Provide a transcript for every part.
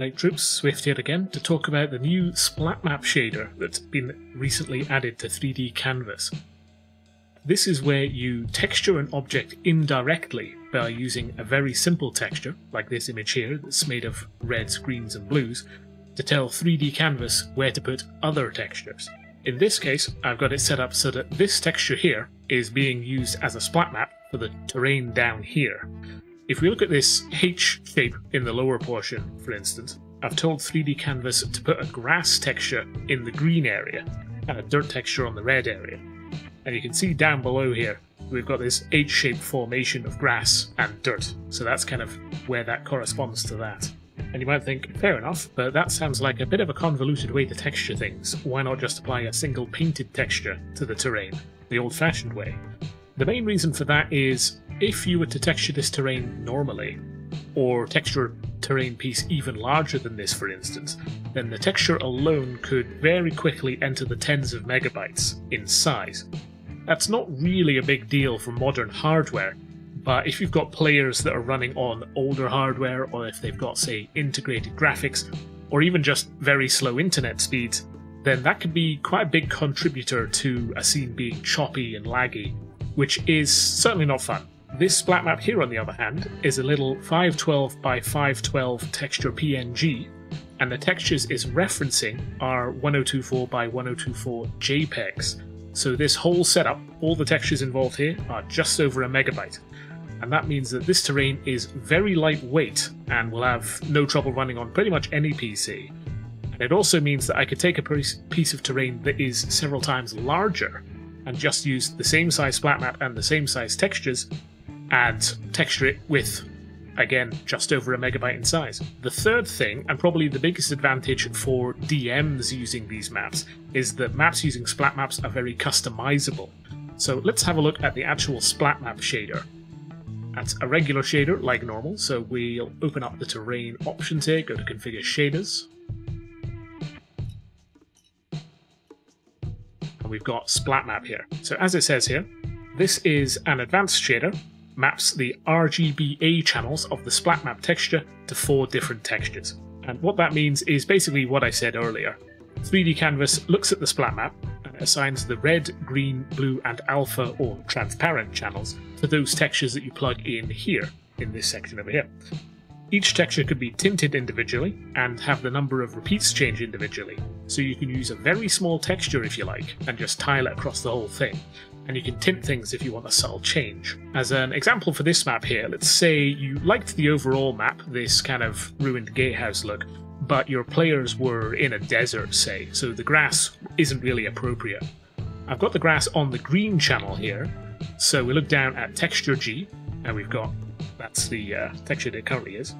about Troops Swift here again to talk about the new splat map shader that's been recently added to 3D Canvas. This is where you texture an object indirectly by using a very simple texture, like this image here that's made of reds, greens and blues, to tell 3D Canvas where to put other textures. In this case, I've got it set up so that this texture here is being used as a splat map for the terrain down here. If we look at this H shape in the lower portion, for instance, I've told 3D Canvas to put a grass texture in the green area and a dirt texture on the red area. And you can see down below here, we've got this H-shaped formation of grass and dirt. So that's kind of where that corresponds to that. And you might think, fair enough, but that sounds like a bit of a convoluted way to texture things. Why not just apply a single painted texture to the terrain, the old-fashioned way? The main reason for that is, if you were to texture this terrain normally, or texture a terrain piece even larger than this for instance, then the texture alone could very quickly enter the tens of megabytes in size. That's not really a big deal for modern hardware, but if you've got players that are running on older hardware, or if they've got, say, integrated graphics, or even just very slow internet speeds, then that could be quite a big contributor to a scene being choppy and laggy, which is certainly not fun. This splat map here, on the other hand, is a little 512 by 512 texture PNG, and the textures it's referencing are 1024 by 1024 JPEGs. So this whole setup, all the textures involved here, are just over a megabyte. And that means that this terrain is very lightweight and will have no trouble running on pretty much any PC. And it also means that I could take a piece of terrain that is several times larger and just use the same size splat map and the same size textures and texture it with, again, just over a megabyte in size. The third thing, and probably the biggest advantage for DMs using these maps, is that maps using splat maps are very customizable. So let's have a look at the actual splat map shader. That's a regular shader like normal, so we'll open up the terrain options here, go to configure shaders. And we've got splat map here. So as it says here, this is an advanced shader, maps the RGBA channels of the splat map texture to 4 different textures. And what that means is basically what I said earlier. 3D Canvas looks at the splat map and assigns the red, green, blue and alpha or transparent channels to those textures that you plug in here, in this section over here. Each texture could be tinted individually and have the number of repeats change individually, so you can use a very small texture if you like and just tile it across the whole thing. And you can tint things if you want a subtle change. As an example for this map here, let's say you liked the overall map, this kind of ruined gatehouse look, but your players were in a desert, say, so the grass isn't really appropriate. I've got the grass on the green channel here, so we look down at texture G, and we've got, that's the texture that it currently is,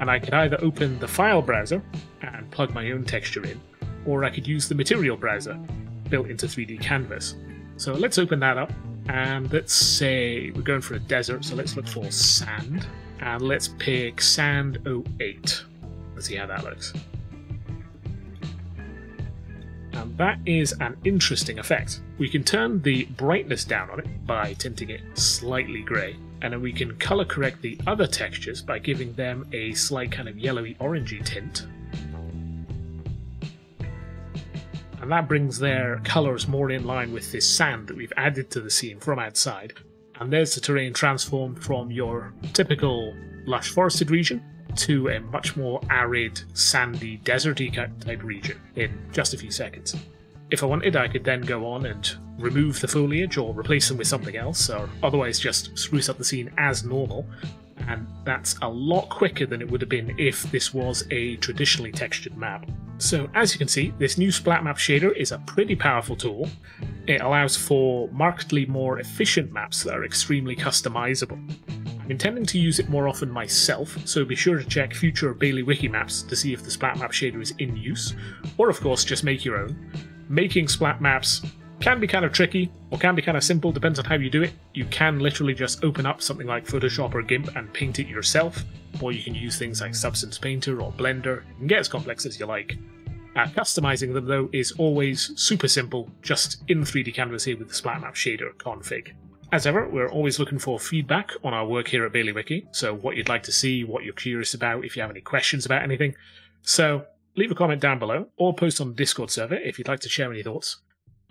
and I could either open the file browser and plug my own texture in, or I could use the material browser built into 3D Canvas. So let's open that up, and let's say we're going for a desert, so let's look for sand, and let's pick sand 08. Let's see how that looks. And that is an interesting effect. We can turn the brightness down on it by tinting it slightly grey, and then we can colour correct the other textures by giving them a slight kind of yellowy-orangey tint. And that brings their colours more in line with this sand that we've added to the scene from outside. And there's the terrain transformed from your typical lush forested region to a much more arid, sandy, deserty type region in just a few seconds. If I wanted, I could then go on and remove the foliage or replace them with something else, or otherwise just spruce up the scene as normal. And that's a lot quicker than it would have been if this was a traditionally textured map. So as you can see, this new splat map shader is a pretty powerful tool. It allows for markedly more efficient maps that are extremely customizable. I'm intending to use it more often myself, so be sure to check future Bailey Wiki maps to see if the splat map shader is in use, or of course just make your own. Making splat maps can be kind of tricky, or can be kind of simple, depends on how you do it. You can literally just open up something like Photoshop or GIMP and paint it yourself, or you can use things like Substance Painter or Blender. You can get as complex as you like. Customizing them though is always super simple, just in 3D Canvas here with the splat map shader config. As ever, we're always looking for feedback on our work here at Bailey Wiki, so what you'd like to see, what you're curious about, if you have any questions about anything. So leave a comment down below or post on the Discord server if you'd like to share any thoughts,